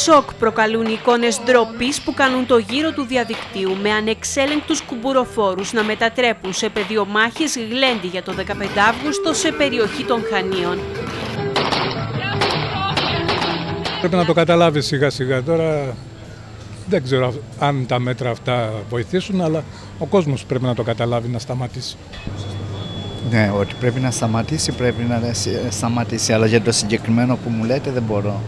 Σοκ προκαλούν οι εικόνες ντροπής που κάνουν το γύρο του διαδικτύου με ανεξέλεγκτους κουμπουροφόρους να μετατρέπουν σε πεδίο μάχης γλέντι για το 15 Αύγουστο σε περιοχή των Χανίων. Πρέπει να το καταλάβεις σιγά σιγά τώρα. Δεν ξέρω αν τα μέτρα αυτά βοηθήσουν, αλλά ο κόσμος πρέπει να το καταλάβει, να σταματήσει. Ναι, ότι πρέπει να σταματήσει, αλλά για το συγκεκριμένο που μου λέτε δεν μπορώ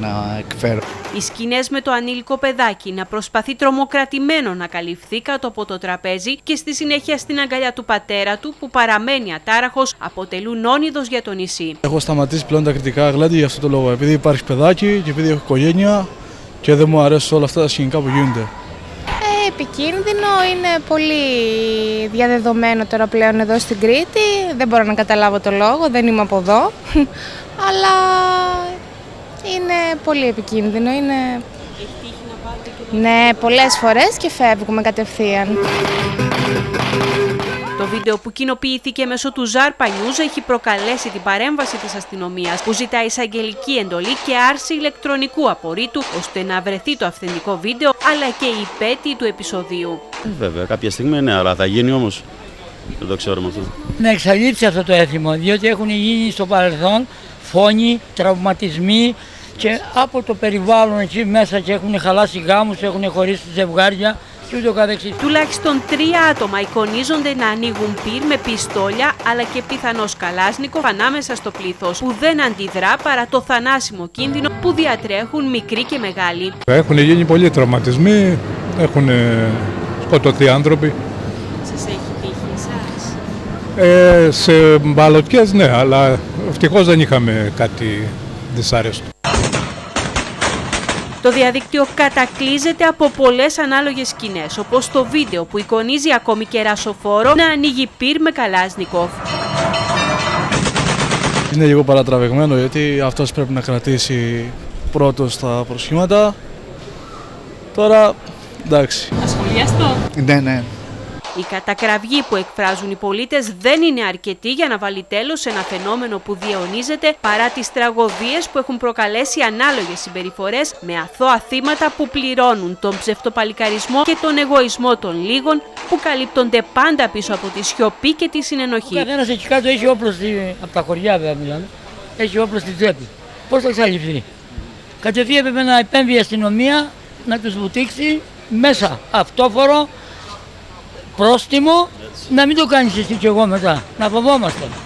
να εκφέρω. Οι σκηνές με το ανήλικο παιδάκι να προσπαθεί τρομοκρατημένο να καλυφθεί κάτω από το τραπέζι και στη συνέχεια στην αγκαλιά του πατέρα του που παραμένει ατάραχος αποτελούν όνειδος για το νησί. Έχω σταματήσει πλέον τα κριτικά γλέντι για αυτό το λόγο, επειδή υπάρχει παιδάκι και επειδή έχω οικογένεια και δεν μου αρέσουν όλα αυτά τα σκηνικά που γίνονται. Επικίνδυνο, είναι πολύ διαδεδομένο τώρα πλέον εδώ στην Κρήτη, δεν μπορώ να καταλάβω το λόγο, δεν είμαι από εδώ, αλλά είναι πολύ επικίνδυνο. Είναι... Έχει τύχει να πάτε και... Ναι, πολλές φορές και φεύγουμε κατευθείαν. Το βίντεο που κοινοποιήθηκε μέσω του ZARPA News έχει προκαλέσει την παρέμβαση της αστυνομίας που ζητά εισαγγελική εντολή και άρση ηλεκτρονικού απορρίτου ώστε να βρεθεί το αυθεντικό βίντεο αλλά και η υπέτειη του επεισοδίου. Βέβαια, κάποια στιγμή ναι, αλλά θα γίνει όμως. Δεν το ξέρουμε αυτό. Να εξαλείψει αυτό το έθιμο, διότι έχουν γίνει στο παρελθόν φόνοι, τραυματισμοί και από το περιβάλλον εκεί μέσα και έχουν χαλάσει γάμους, έχουν χωρίσει ζευγάρια. Τουλάχιστον 3 άτομα εικονίζονται να ανοίγουν πυρ με πιστόλια αλλά και πιθανώς καλάσνικοφ ανάμεσα στο πλήθος που δεν αντιδρά παρά το θανάσιμο κίνδυνο που διατρέχουν μικροί και μεγάλοι. Έχουν γίνει πολλοί τραυματισμοί, έχουν σκοτωθεί άνθρωποι. Σας έχει τύχει εσάς? Σε μπαλωτιές ναι, αλλά ευτυχώς δεν είχαμε κάτι δυσάρεστο. Το διαδίκτυο κατακλείζεται από πολλές ανάλογες σκηνές, όπως το βίντεο που εικονίζει ακόμη και ρασοφόρο να ανοίγει πυρ με καλάσνικοφ. Είναι λίγο παρατραβηγμένο, γιατί αυτός πρέπει να κρατήσει πρώτος τα προσχήματα. Τώρα, εντάξει. Θα σχολιαστώ. Ναι, ναι. Η κατακραυγή που εκφράζουν οι πολίτες δεν είναι αρκετή για να βάλει τέλος σε ένα φαινόμενο που διαιωνίζεται παρά τις τραγωδίες που έχουν προκαλέσει ανάλογες συμπεριφορές με αθώα θύματα που πληρώνουν τον ψευτοπαλικαρισμό και τον εγωισμό των λίγων που καλύπτονται πάντα πίσω από τη σιωπή και τη συνενοχή. Ο καθένας εκεί κάτω έχει όπλο από τα χωριά, βέβαια μιλάμε, έχει όπλο στην τσέπη. Πώς θα εξαλειφθεί? Κατευθείαν έπρεπε να επέμβει η αστυνομία να τους βουτήξει μέσα αυτόφορο. Πρόστιμο, να μην το κάνεις εσύ και εγώ μετά, να φοβόμαστε.